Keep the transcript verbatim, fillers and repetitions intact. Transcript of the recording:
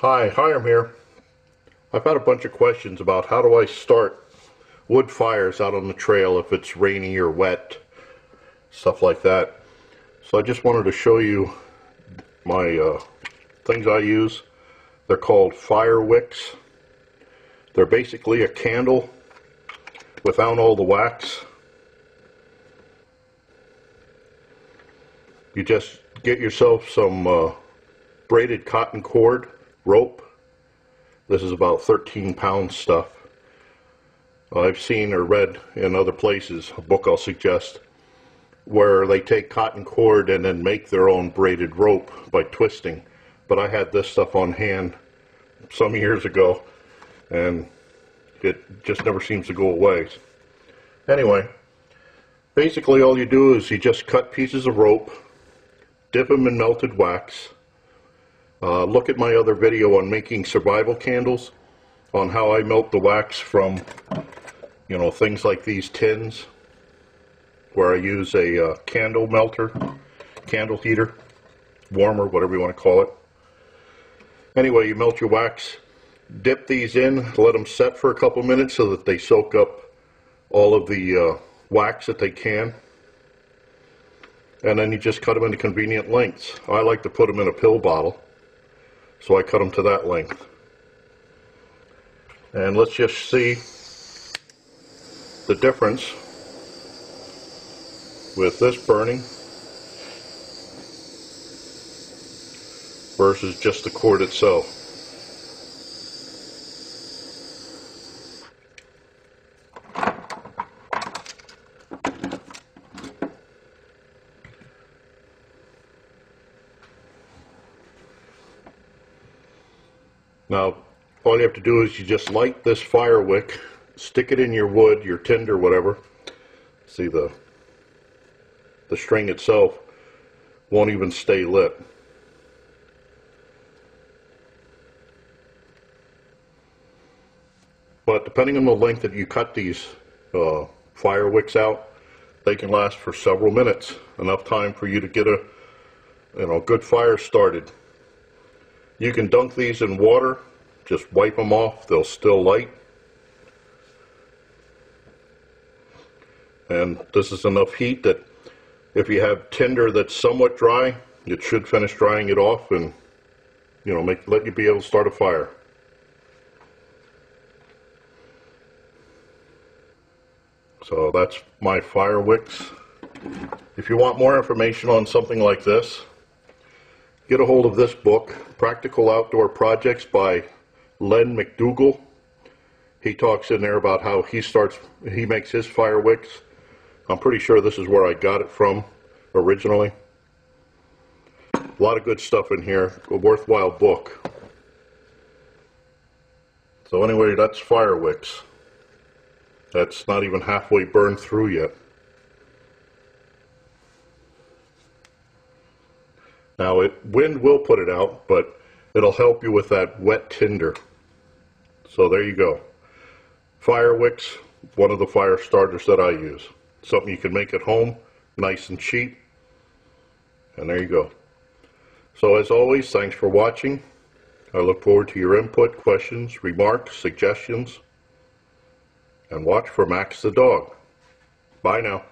Hi, Hiram here. I've had a bunch of questions about how do I start wood fires out on the trail if it's rainy or wet, stuff like that. So I just wanted to show you my uh, things I use. They're called fire wicks. They're basically a candle without all the wax. You just get yourself some uh, braided cotton cord rope. This is about thirteen pound stuff. I've seen or read in other places, a book I'll suggest, where they take cotton cord and then make their own braided rope by twisting. But I had this stuff on hand some years ago and it just never seems to go away. Anyway, basically all you do is you just cut pieces of rope, dip them in melted wax. Uh, look at my other video on making survival candles, on how I melt the wax from, you know, things like these tins, where I use a uh, candle melter, candle heater, warmer, whatever you want to call it. Anyway, you melt your wax, dip these in, let them set for a couple minutes so that they soak up all of the uh, wax that they can. And then you just cut them into convenient lengths. I like to put them in a pill bottle, so I cut them to that length. And let's just see the difference with this burning versus just the cord itself. Now, all you have to do is you just light this fire wick, stick it in your wood, your tinder, whatever. See, the the string itself won't even stay lit. But depending on the length that you cut these uh, fire wicks out, they can last for several minutes, enough time for you to get a you know good fire started. You can dunk these in water, just wipe them off, they'll still light. And this is enough heat that if you have tinder that's somewhat dry, it should finish drying it off and you know make let you be able to start a fire. So that's my fire wicks. If you want more information on something like this, get a hold of this book, Practical Outdoor Projects by Len McDougall. He talks in there about how he starts, he makes his fire wicks. I'm pretty sure this is where I got it from originally. A lot of good stuff in here, a worthwhile book. So anyway, that's fire wicks. That's not even halfway burned through yet. Now, it, wind will put it out, but it'll help you with that wet tinder. So there you go. Fire wicks, one of the fire starters that I use. Something you can make at home, nice and cheap. And there you go. So as always, thanks for watching. I look forward to your input, questions, remarks, suggestions. And watch for Max the dog. Bye now.